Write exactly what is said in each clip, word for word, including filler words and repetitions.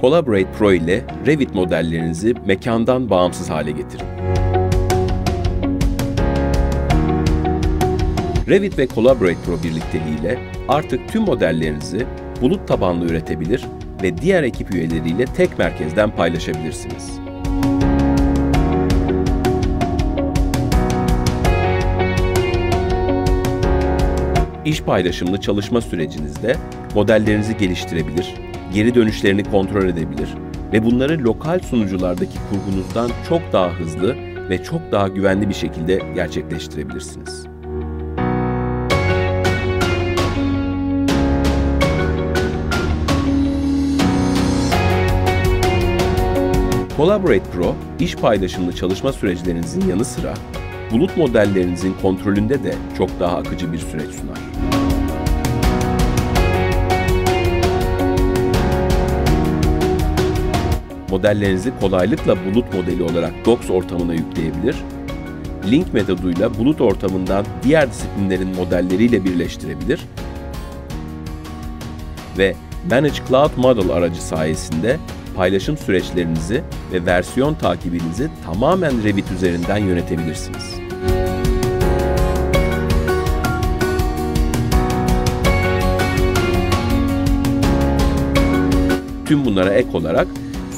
Collaborate Pro ile Revit modellerinizi mekandan bağımsız hale getirin. Revit ve Collaborate Pro birlikteliğiyle artık tüm modellerinizi bulut tabanlı üretebilir ve diğer ekip üyeleriyle tek merkezden paylaşabilirsiniz. İş paylaşımlı çalışma sürecinizde modellerinizi geliştirebilir, geri dönüşlerini kontrol edebilir ve bunları lokal sunuculardaki kurgunuzdan çok daha hızlı ve çok daha güvenli bir şekilde gerçekleştirebilirsiniz. Collaborate Pro, iş paylaşımlı çalışma süreçlerinizin yanı sıra bulut modellerinizin kontrolünde de çok daha akıcı bir süreç sunar. Modellerinizi kolaylıkla bulut modeli olarak Docs ortamına yükleyebilir, link metoduyla bulut ortamından diğer disiplinlerin modelleriyle birleştirebilir ve Manage Cloud Model aracı sayesinde paylaşım süreçlerinizi ve versiyon takibinizi tamamen Revit üzerinden yönetebilirsiniz. Tüm bunlara ek olarak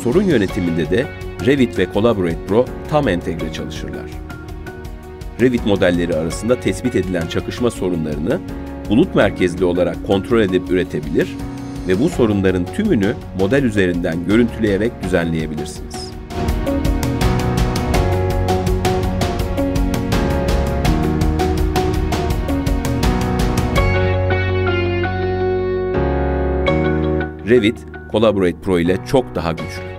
sorun yönetiminde de Revit ve Collaborate Pro tam entegre çalışırlar. Revit modelleri arasında tespit edilen çakışma sorunlarını bulut merkezli olarak kontrol edip üretebilir ve bu sorunların tümünü model üzerinden görüntüleyerek düzenleyebilirsiniz. Revit, Collaborate Pro ile çok daha güçlü.